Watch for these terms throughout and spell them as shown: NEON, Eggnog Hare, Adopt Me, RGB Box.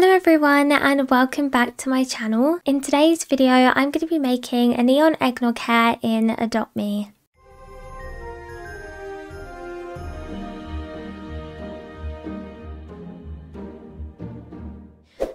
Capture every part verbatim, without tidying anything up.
Hello everyone and welcome back to my channel. In today's video I'm going to be making a neon eggnog hare in Adopt Me.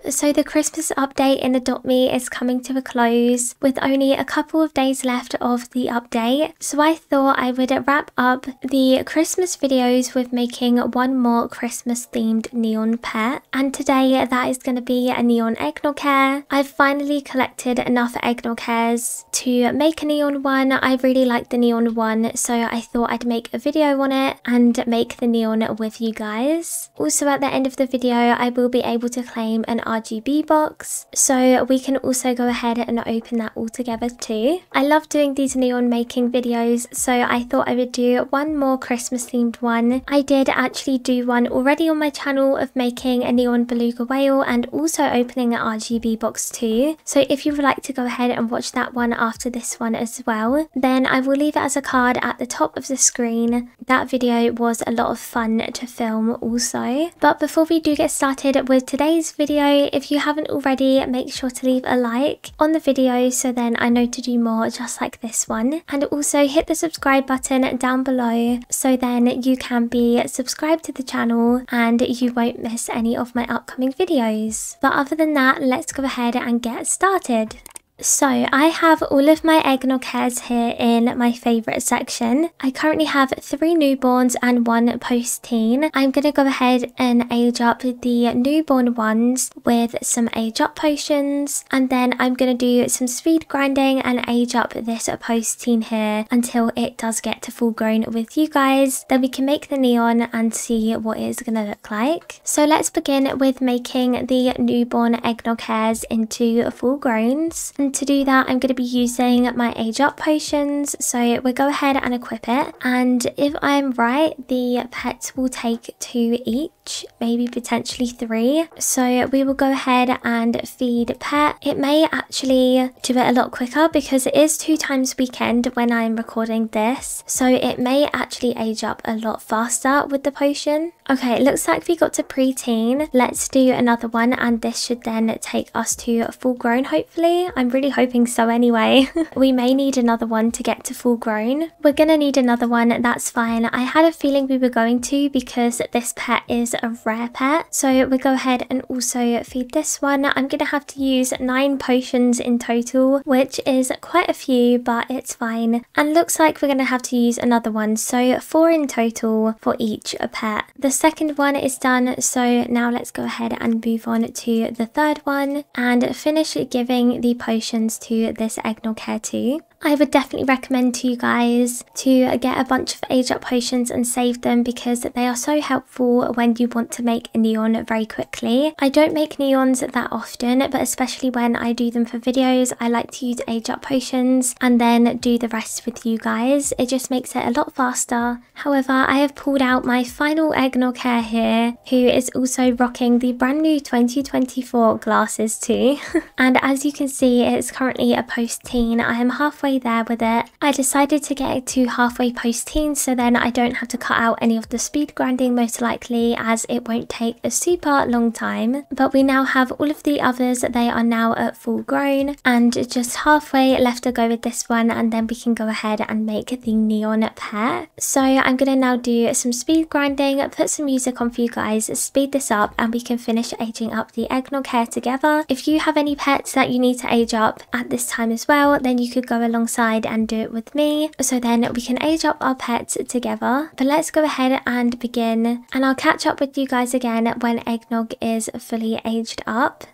So the Christmas update in Adopt Me is coming to a close with only a couple of days left of the update, so I thought I would wrap up the Christmas videos with making one more Christmas themed neon pet, and today that is going to be a neon eggnog hare. I've finally collected enough eggnog hares to make a neon one. I really like the neon one, so I thought I'd make a video on it and make the neon with you guys. Also at the end of the video I will be able to claim an R G B box, so we can also go ahead and open that all together too. I love doing these neon making videos, so I thought I would do one more Christmas themed one. I did actually do one already on my channel of making a neon beluga whale and also opening an R G B box too, so if you would like to go ahead and watch that one after this one as well, then I will leave it as a card at the top of the screen. That video was a lot of fun to film also. But before we do get started with today's video, if you haven't already, make sure to leave a like on the video so then I know to do more just like this one, and also hit the subscribe button down below so then you can be subscribed to the channel and you won't miss any of my upcoming videos. But other than that, let's go ahead and get started. So I have all of my eggnog hares here in my favourite section. I currently have three newborns and one post-teen. I'm going to go ahead and age up the newborn ones with some age up potions, and then I'm going to do some speed grinding and age up this post-teen here until it does get to full grown with you guys. Then we can make the neon and see what it's going to look like. So let's begin with making the newborn eggnog hares into full growns. And to do that I'm going to be using my age up potions, so we'll go ahead and equip it, and if I'm right the pets will take two each, maybe potentially three, so we will go ahead and feed pet. It may actually do it a lot quicker because it is two times weekend when I'm recording this, so it may actually age up a lot faster with the potion. Okay, it looks like we got to preteen. Let's do another one and this should then take us to full grown hopefully. I'm really hoping so anyway. We may need another one to get to full grown. We're gonna need another one, that's fine. I had a feeling we were going to because this pet is a rare pet. So we'll go ahead and also feed this one. I'm gonna have to use nine potions in total, which is quite a few, but it's fine. And looks like we're gonna have to use another one. So four in total for each pet. The second one is done. So now let's go ahead and move on to the third one and finish giving the potions to this eggnog hare too. I would definitely recommend to you guys to get a bunch of age up potions and save them because they are so helpful when you want to make a neon very quickly. I don't make neons that often, but especially when I do them for videos I like to use age up potions and then do the rest with you guys. It just makes it a lot faster. However, I have pulled out my final eggnog hare here who is also rocking the brand new twenty twenty-four glasses too. And as you can see it's currently a post-teen. I am halfway there with it. I decided to get it to halfway post-teen so then I don't have to cut out any of the speed grinding most likely as it won't take a super long time. But we now have all of the others, they are now at full grown and just halfway left to go with this one, and then we can go ahead and make the neon pet. So I'm gonna now do some speed grinding, put some music on for you guys, speed this up, and we can finish aging up the eggnog hare together. If you have any pets that you need to age up at this time as well, then you could go along alongside and do it with me so then we can age up our pets together. But let's go ahead and begin, and I'll catch up with you guys again when eggnog is fully aged up.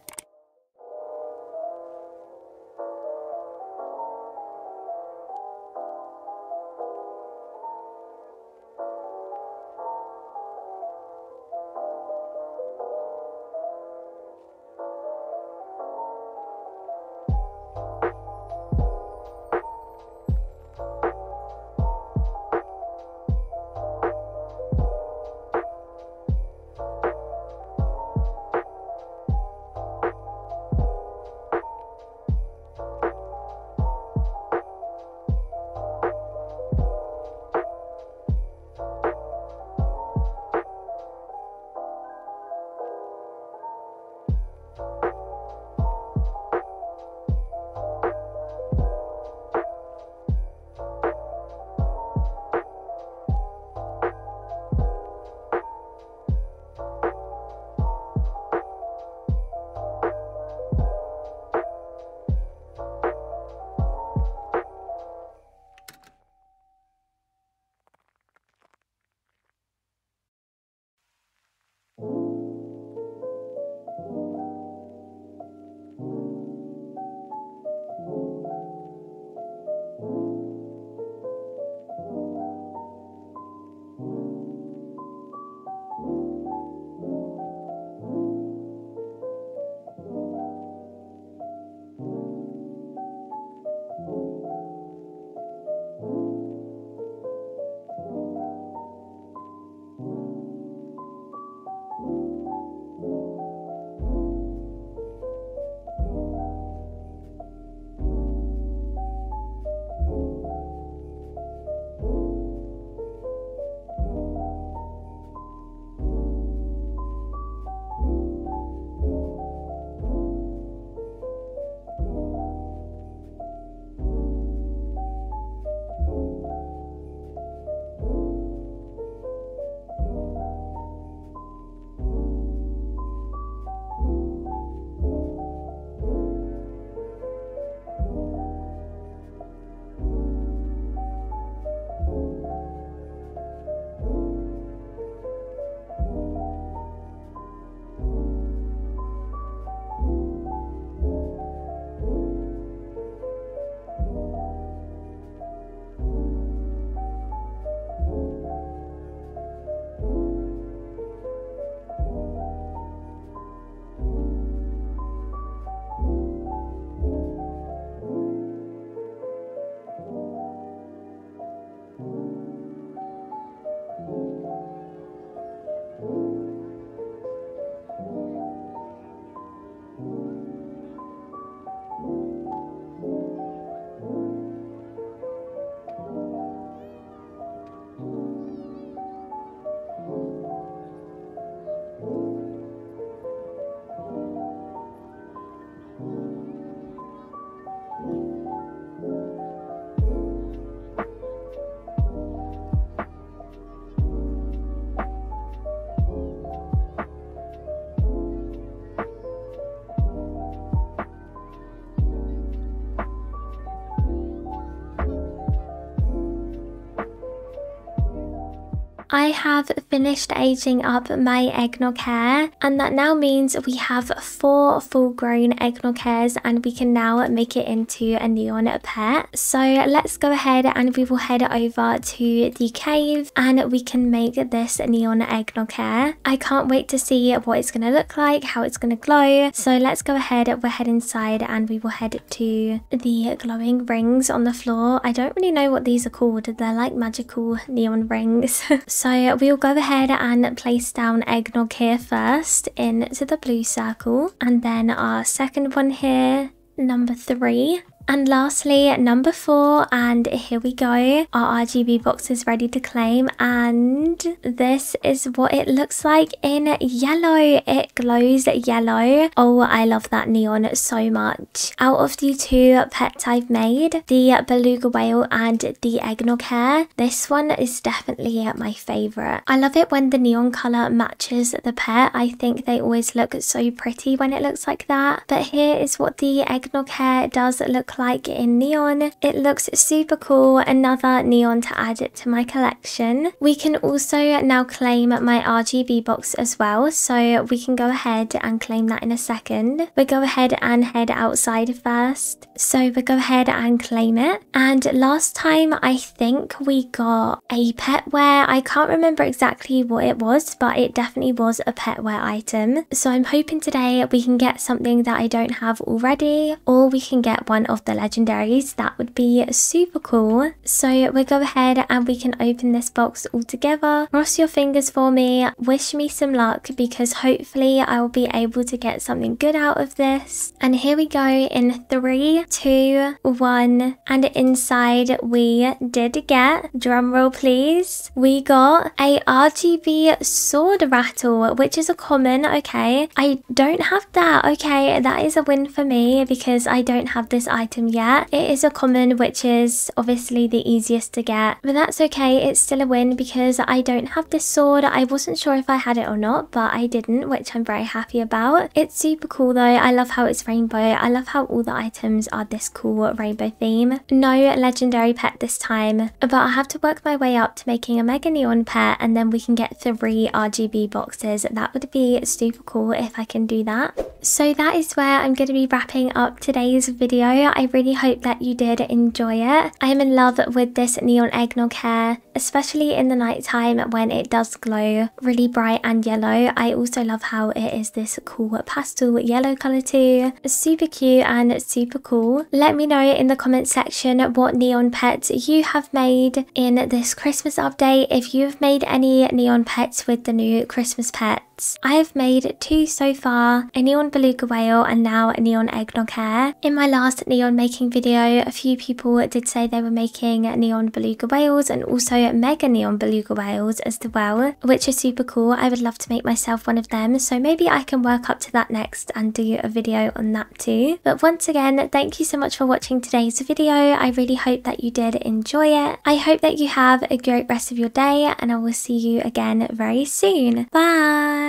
I have finished aging up my Eggnog Hare, and that now means we have four full grown Eggnog Hares and we can now make it into a Neon pet. So let's go ahead and we will head over to the cave and we can make this Neon Eggnog Hare. I can't wait to see what it's going to look like, how it's going to glow. So let's go ahead, we'll head inside and we will head to the glowing rings on the floor. I don't really know what these are called, they're like magical neon rings. So we'll go ahead and place down Eggnog here first into the blue circle, and then our second one here, number three, and lastly number four. And here we go, our R G B box is ready to claim, and this is what it looks like in yellow. It glows yellow. Oh, I love that neon so much. Out of the two pets I've made, the beluga whale and the Eggnog Hare, this one is definitely my favorite. I love it when the neon color matches the pet. I think they always look so pretty when it looks like that. But here is what the Eggnog Hare does look like like in neon. It looks super cool. Another neon to add it to my collection. We can also now claim my R G B box as well, so we can go ahead and claim that in a second. We'll go ahead and head outside first, so we'll go ahead and claim it. And last time I think we got a pet wear. I can't remember exactly what it was, but it definitely was a pet wear item. So I'm hoping today we can get something that I don't have already, or we can get one of the legendaries. That would be super cool. So we'll go ahead and we can open this box all together. Cross your fingers for me, wish me some luck, because hopefully I will be able to get something good out of this. And here we go in three, two, one, and inside we did get, drum roll please, we got a R G B sword rattle, which is a common. Okay, I don't have that. Okay, that is a win for me because I don't have this item yet. It is a common, which is obviously the easiest to get, but that's okay. It's still a win because I don't have this sword. I wasn't sure if I had it or not, but I didn't, which I'm very happy about. It's super cool though. I love how it's rainbow. I love how all the items are this cool rainbow theme. No legendary pet this time, but I have to work my way up to making a mega neon pet, and then we can get three R G B boxes. That would be super cool if I can do that. So that is where I'm going to be wrapping up today's video. I really hope that you did enjoy it. I am in love with this neon Eggnog Hare, especially in the nighttime when it does glow really bright and yellow. I also love how it is this cool pastel yellow colour too. Super cute and super cool. Let me know in the comment section what neon pets you have made in this Christmas update, if you've made any neon pets with the new Christmas pet. I have made two so far, a neon beluga whale and now a neon Eggnog Hare. In my last neon making video, a few people did say they were making neon beluga whales and also mega neon beluga whales as well, which is super cool. I would love to make myself one of them, so maybe I can work up to that next and do a video on that too. But once again, thank you so much for watching today's video. I really hope that you did enjoy it. I hope that you have a great rest of your day, and I will see you again very soon. Bye!